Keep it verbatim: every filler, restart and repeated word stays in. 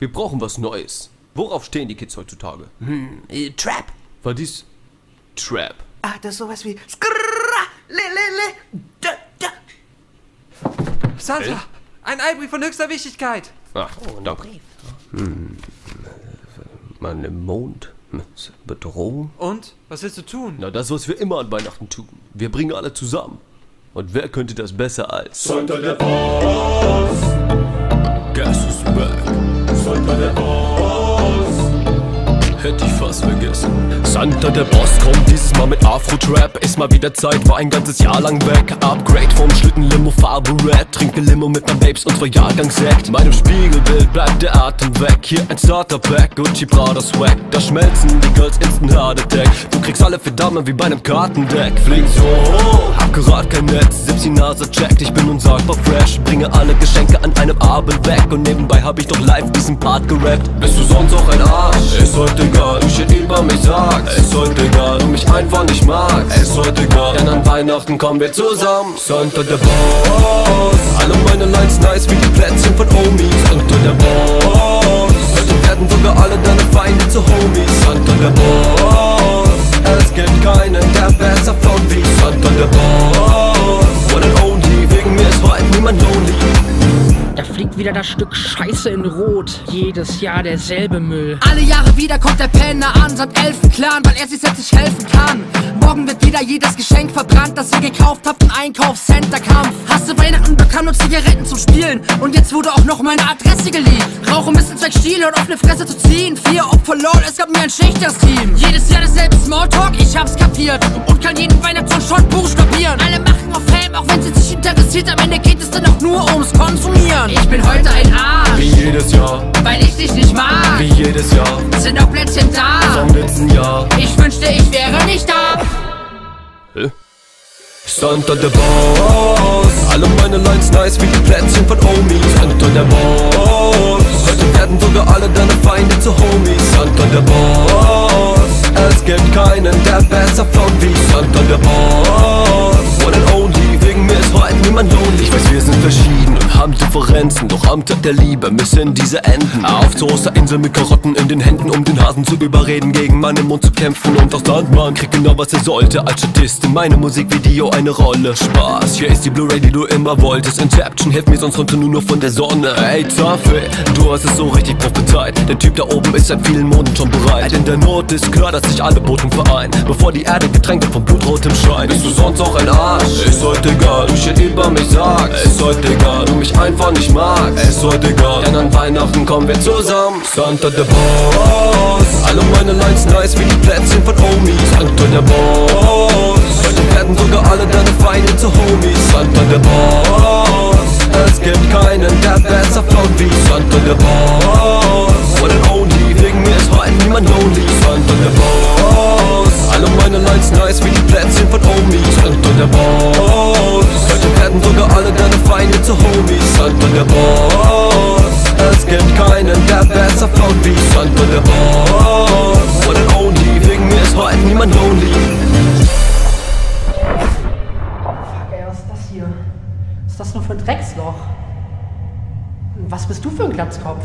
Wir brauchen was Neues. Worauf stehen die Kids heutzutage? Hm, äh, Trap. War dies Trap? Ach, das ist sowas wie Skrrra, le, le, le, da, da. Santa, äh? ein Albbrief von höchster Wichtigkeit. Ach, oh, danke. Hm. Mann im Mond. Bedrohung. Und? Was willst du tun? Na, das, was wir immer an Weihnachten tun. Wir bringen alle zusammen. Und wer könnte das besser als Santa der Boss? Gas is back. Santa der Boss. Hätte ich fast vergessen. Santa der Boss kommt dieses Mal mit Afro-Trap. Ist mal wieder Zeit, war ein ganzes Jahr lang weg. Upgrade vom Schlitten-Limo, Farbe Red. Trinke Limo mit meinen Babes, unser Jahrgangssekt. Meinem Spiegelbild bleibt der Atem weg. Hier ein Starter-Pack, Gucci Prada Swag. Da schmelzen die Girls instant Hard Attack. Du kriegst alle vier Damen wie bei einem Kartendeck. Flieg so hoch, hab gerade kein Netz. Sips die Nase checkt, ich bin unsagbar fresh. Bringe alle Geschenke an einem Abend weg. Und nebenbei hab ich doch live diesen Part gerappt. Bist du sonst auch ein Arsch? Ist heute egal, du steht über mich sag. Es ist heute egal, du mich einfach nicht magst. Es ist heute egal, denn an Weihnachten kommen wir zusammen. Santa der Boss. Alle meine Lines nice wie die Plätzchen von Omis. Santa der Boss. Heute werden sogar alle deine Feinde zu Homies. Santa der Boss. Es gibt keinen, der besser float wie Santa der Boss. One and only, wegen mir ist heute niemand lonely. Da fliegt wieder das Stück Scheiße in Rot. Jedes Jahr derselbe Müll. Alle Jahre wieder kommt der Penner an, samt Elfenclan, weil er sich selbst nicht helfen kann. Morgen wird wieder jedes Geschenk verbrannt, das ihr gekauft habt im Einkaufscenter-Kampf. Hast du Weihnachten bekommen und Zigaretten zum Spielen? Und jetzt wurde auch noch meine Adresse geleakt. Rauchen bis ins Zweckstiel und offene Fresse zu ziehen. Vier Opfer lol, es gab mir ein schlechteres Team. Jedes Jahr dasselbe Smalltalk, ich hab's kapiert. Und kann jeden Weihnachtsmann schon buchstabieren. Alle machen auf Helm, auch wenn sie sich interessiert. Am Ende geht es dann auch nur ums Konsumieren. Ich bin heute ein Arsch, wie jedes Jahr, weil ich dich nicht mag, wie jedes Jahr, sind auch Plätzchen da, vom letzten Jahr, ich wünschte ich wäre nicht da. Hä? Santa der Boss, alle meine Lines nice wie die Plätzchen von Omis. Santa der Boss, heute werden sogar alle deine Feinde zu Homies. Santa der Boss, es gibt keinen, der besser float wie Santa der Boss. One and only, wegen mir ist heute niemand lonely. Ich weiß, wir sind verschieden und haben Differenzen, doch am Tag der Liebe müssen diese enden. Auf zur Osterinsel mit Karotten in den Händen, um den Hasen zu überreden, gegen meinen Mund zu kämpfen. Und auch Sandmann kriegt genau, was er sollte. Als Statist in meinem Musikvideo eine Rolle. Spaß, hier ist die Blu-ray, die du immer wolltest. Inception hilft mir, sonst runter nur noch von der Sonne. Ey, Tafel, du hast es so richtig prophezeit. Der Typ da oben ist seit vielen Monaten schon bereit. In der Not ist klar, dass sich alle Boten vereinen, bevor die Erde getränkt wird von blutrotem Schein. Bist du sonst auch ein Arsch? Ist heute egal, du steht über mich sagst. Es ist heute egal, du mich einfach nicht magst. Es ist heute egal, denn an Weihnachten kommen wir zusammen. Santa der Boss, alle meine Lines nice wie die Plätzchen von Omis. Santa der Boss, heute werden sogar alle deine Feinde zu Homies. Santa der Boss, es gibt keinen, der besser float wie Santa der Boss. One and only, wegen mir ist heute niemand lonely. Santa der Boss, alle meine Lines nice wie die Plätzchen von Omis. Santa der Boss, heute werden sogar alle deine Feinde zu Homies. Santa der Boss, es gibt keinen, der besser float wie Santa der Boss. One and only, wegen mir ist heute niemand lonely. Fuck ey, was ist das hier? Was ist das nur für ein Drecksloch? Was bist du für ein Glatzkopf?